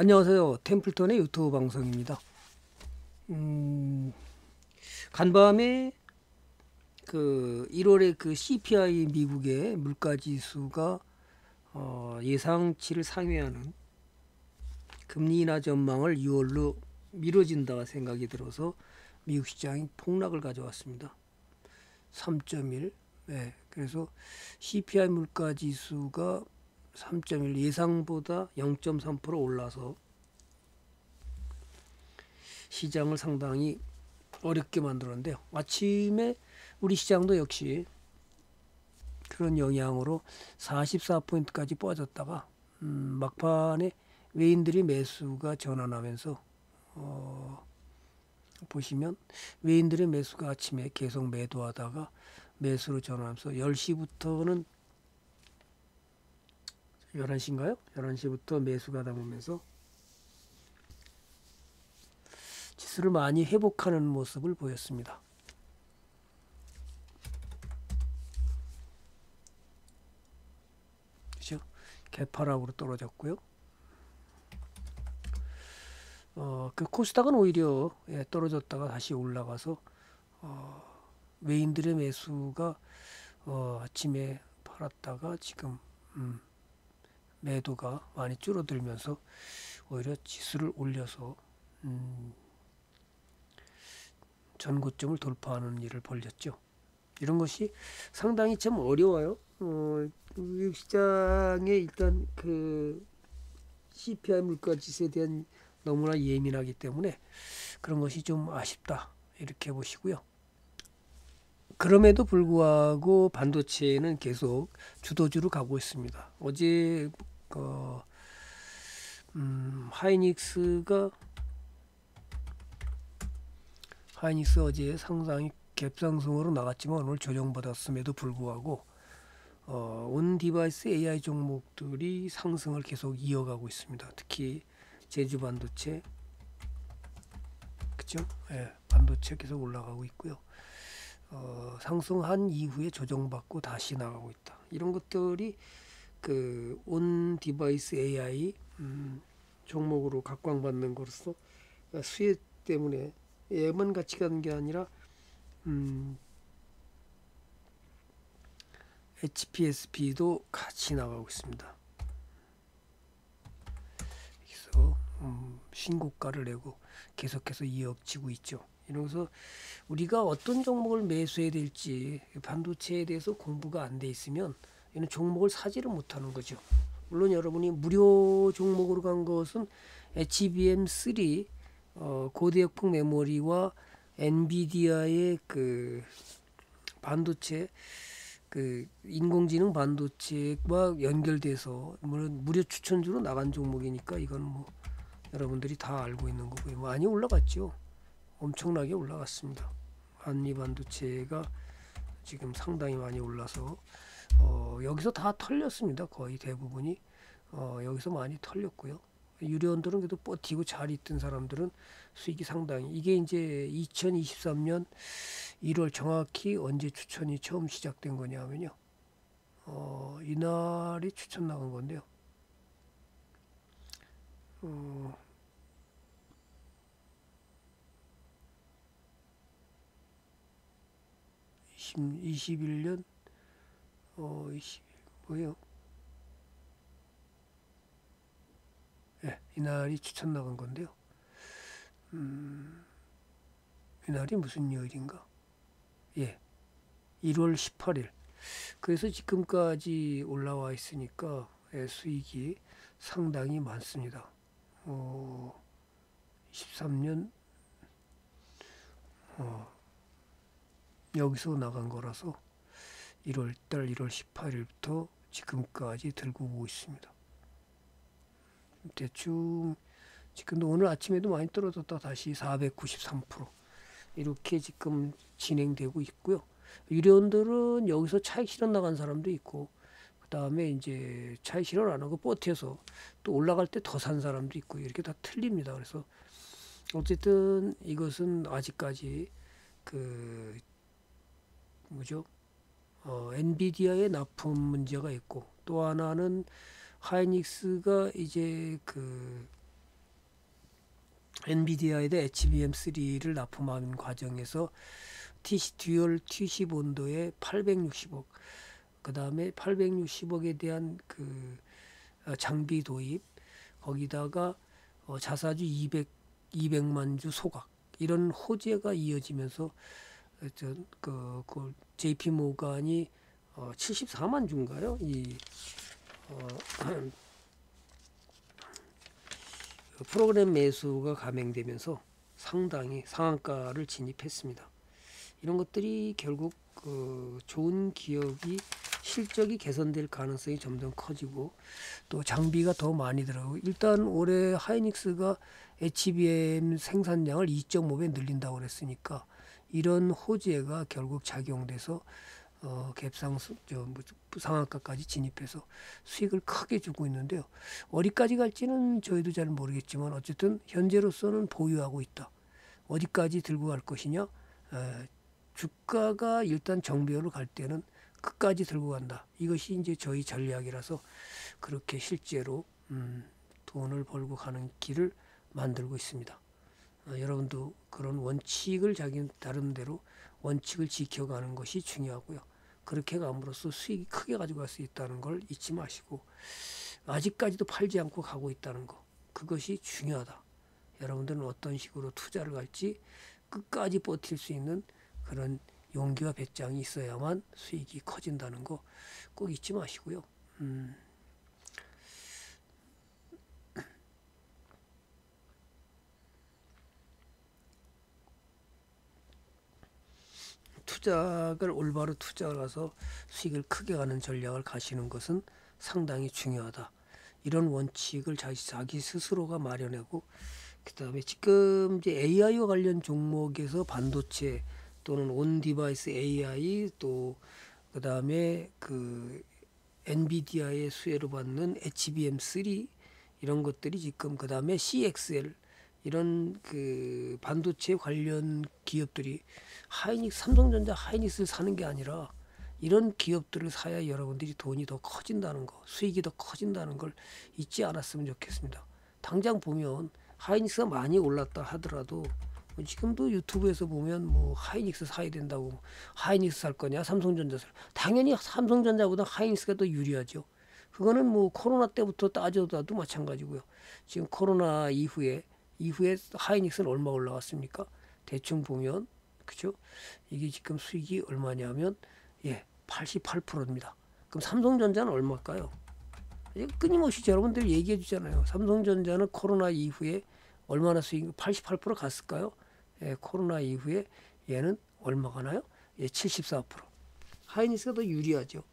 안녕하세요. 템플턴의 유튜브 방송입니다. 간밤에 그 1월에 그 CPI 미국의 물가지수가 예상치를 상회하는 금리 인하 전망을 2월로 미뤄진다 생각이 들어서 미국 시장이 폭락을 가져왔습니다. 3.1. 네, 그래서 CPI 물가지수가 3.1 예상보다 0.3% 올라서 시장을 상당히 어렵게 만들었는데요. 아침에 우리 시장도 역시 그런 영향으로 44포인트까지 빠졌다가 막판에 외인들이 매수가 전환하면서 보시면 외인들의 매수가 아침에 계속 매도하다가 매수로 전환하면서 10시부터는 11시인가요? 11시부터 매수가 나오면서 지수를 많이 회복하는 모습을 보였습니다. 그죠? 개파락으로 떨어졌고요. 그 코스닥은 오히려 떨어졌다가 다시 올라가서 외인들의 매수가 아침에 팔았다가 지금 매도가 많이 줄어들면서 오히려 지수를 올려서 전고점을 돌파하는 일을 벌였죠. 이런 것이 상당히 참 어려워요. 미국 시장에 일단 그 CPI 물가지수에 대한 너무나 예민하기 때문에 그런 것이 좀 아쉽다 이렇게 보시고요. 그럼에도 불구하고 반도체는 계속 주도주로 가고 있습니다. 어제 하이닉스 어제 상당히 갭상승으로 나갔지만 오늘 조정받았음에도 불구하고 온 디바이스 AI 종목들이 상승을 계속 이어가고 있습니다. 특히 제주반도체, 그죠? 예, 반도체 계속 올라가고 있고요. 상승한 이후에 조정받고 다시 나가고 있다. 이런 것들이 그 온 디바이스 AI 종목으로 각광받는 것으로서 수혜 때문에 얘만 같이 가는 게 아니라 HPSP도 같이 나가고 있습니다. 그래서 신고가를 내고 계속해서 이어지고 있죠. 이러면서 우리가 어떤 종목을 매수해야 될지 반도체에 대해서 공부가 안 돼 있으면 이런 종목을 사지를 못하는 거죠. 물론 여러분이 무료 종목으로 간 것은 HBM3 고대역폭 메모리와 엔비디아의 그 반도체 그 인공지능 반도체와 연결돼서 물론 무료 추천주로 나간 종목이니까 이건 뭐 여러분들이 다 알고 있는 거고요. 많이 올라갔죠. 엄청나게 올라갔습니다. 한미반도체가 지금 상당히 많이 올라서 여기서 다 털렸습니다. 거의 대부분이 여기서 많이 털렸고요. 유료원들은 그래도 버티고 잘 있던 사람들은 수익이 상당히, 이게 이제 2023년 1월 정확히 언제 추천이 처음 시작된 거냐 하면요, 이날이 추천 나간 건데요, 뭐예요? 예, 이날이 추천 나간 건데요. 이날이 무슨 요일인가? 예, 1월 18일. 그래서 지금까지 올라와 있으니까 수익이 상당히 많습니다. 23년 여기서 나간 거라서 1월달 1월 18일부터 지금까지 들고 오고 있습니다. 대충 지금도 오늘 아침에도 많이 떨어졌다 다시 493% 이렇게 지금 진행되고 있고요. 유료원들은 여기서 차익 실현 나간 사람도 있고, 그 다음에 이제 차익 실현 안 하고 버텨서 또 올라갈 때 더 산 사람도 있고, 이렇게 다 틀립니다. 그래서 어쨌든 이것은 아직까지 그 뭐죠? 엔비디아의 납품 문제가 있고, 또 하나는 하이닉스가 이제 그 엔비디아에다 HBM3를 납품하는 과정에서 듀얼 TC 본도에 860억, 그 다음에 860억에 대한 그 장비 도입, 거기다가 자사주 200만 주 소각, 이런 호재가 이어지면서 그 JP 모간이 74만 주인가요? 이 프로그램 매수가 감행되면서 상당히 상한가를 진입했습니다. 이런 것들이 결국 그 좋은 기업이 실적이 개선될 가능성이 점점 커지고, 또 장비가 더 많이 들어가고, 일단 올해 하이닉스가 HBM 생산량을 2.5배 늘린다고 그랬으니까 이런 호재가 결국 작용돼서 갭상승, 상한가까지 진입해서 수익을 크게 주고 있는데요. 어디까지 갈지는 저희도 잘 모르겠지만 어쨌든 현재로서는 보유하고 있다. 어디까지 들고 갈 것이냐? 주가가 일단 정배열로 갈 때는 끝까지 들고 간다. 이것이 이제 저희 전략이라서 그렇게 실제로 돈을 벌고 가는 길을 만들고 있습니다. 여러분도 그런 원칙을 자기 나름대로 원칙을 지켜가는 것이 중요하고요. 그렇게 감으로써 수익이 크게 가져갈 수 있다는 걸 잊지 마시고, 아직까지도 팔지 않고 가고 있다는 거, 그것이 중요하다. 여러분들은 어떤 식으로 투자를 갈지 끝까지 버틸 수 있는 그런 용기와 배짱이 있어야만 수익이 커진다는 거 꼭 잊지 마시고요. 투자를 올바로 투자라서 수익을 크게 가는 전략을 가시는 것은 상당히 중요하다. 이런 원칙을 자기 스스로가 마련하고, 그 다음에 지금 이제 AI와 관련 종목에서 반도체 또는 온 디바이스 AI, 또 그 다음에 그 엔비디아의 수혜를 받는 HBM3 이런 것들이 지금, 그 다음에 CXL 이런 그 반도체 관련 기업들이 하이닉스, 삼성전자 하이닉스를 사는 게 아니라 이런 기업들을 사야 여러분들이 돈이 더 커진다는 거, 수익이 더 커진다는 걸 잊지 않았으면 좋겠습니다. 당장 보면 하이닉스가 많이 올랐다 하더라도 지금도 유튜브에서 보면 뭐 하이닉스 사야 된다고, 하이닉스 살 거냐 삼성전자 살, 당연히 삼성전자보다 하이닉스가 더 유리하죠. 그거는 뭐 코로나 때부터 따져도 마찬가지고요. 지금 코로나 이후에 하이닉스는 얼마 올라갔습니까? 대충 보면, 그죠? 이게 지금 수익이 얼마냐면 88%입니다. 그럼 삼성전자는 얼마일까요? 끊임없이 여러분들 얘기해 주잖아요. 삼성전자는 코로나 이후에 얼마나 수익, 88% 갔을까요? 코로나 이후에 얘는 얼마 가나요? 74%. 하이닉스가 더 유리하죠.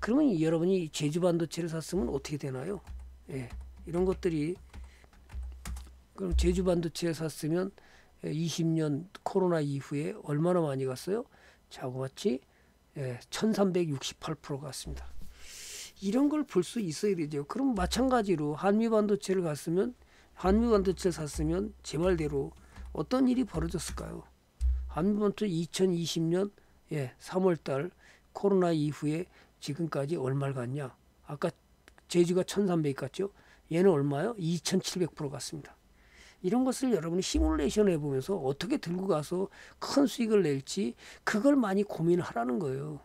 그러면 여러분이 제주반도체를 샀으면 어떻게 되나요? 이런 것들이, 그럼 제주반도체를 샀으면 20년 코로나 이후에 얼마나 많이 갔어요? 자고마치 1368% 갔습니다. 이런 걸 볼 수 있어야 되죠. 그럼 마찬가지로 한미반도체를 샀으면 제 말대로 어떤 일이 벌어졌을까요? 한미반도체 2020년 3월달 코로나 이후에 지금까지 얼마를 갔냐? 아까 제주가 1300 갔죠? 얘는 얼마요? 2700% 갔습니다. 이런 것을 여러분이 시뮬레이션 해보면서 어떻게 들고 가서 큰 수익을 낼지 그걸 많이 고민하라는 거예요.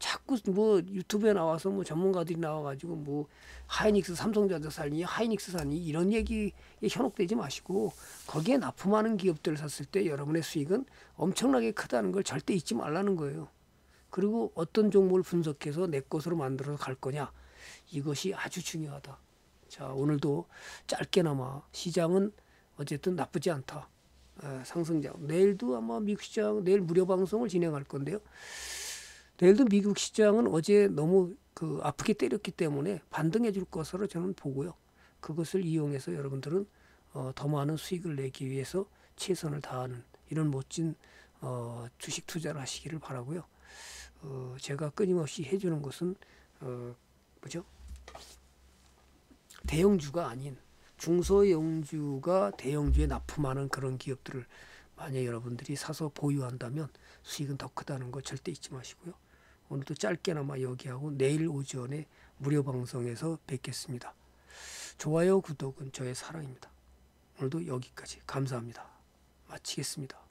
자꾸 뭐 유튜브에 나와서 뭐 전문가들이 나와가지고 뭐 하이닉스 삼성전자 사니 하이닉스 사니 이런 얘기에 현혹되지 마시고, 거기에 납품하는 기업들을 샀을 때 여러분의 수익은 엄청나게 크다는 걸 절대 잊지 말라는 거예요. 그리고 어떤 종목을 분석해서 내 것으로 만들어서 갈 거냐, 이것이 아주 중요하다. 자, 오늘도 짧게나마 시장은 어쨌든 나쁘지 않다. 상승장. 내일도 아마 미국 시장, 내일 무료 방송을 진행할 건데요. 내일도 미국 시장은 어제 너무 그 아프게 때렸기 때문에 반등해 줄 것으로 저는 보고요. 그것을 이용해서 여러분들은 더 많은 수익을 내기 위해서 최선을 다하는 이런 멋진 주식 투자를 하시기를 바라고요. 제가 끊임없이 해주는 것은 뭐죠? 대형주가 아닌 중소형주가 대형주에 납품하는 그런 기업들을 만약 여러분들이 사서 보유한다면 수익은 더 크다는 거 절대 잊지 마시고요. 오늘도 짧게나마 여기하고 내일 오전에 무료 방송에서 뵙겠습니다. 좋아요, 구독은 저의 사랑입니다. 오늘도 여기까지 감사합니다. 마치겠습니다.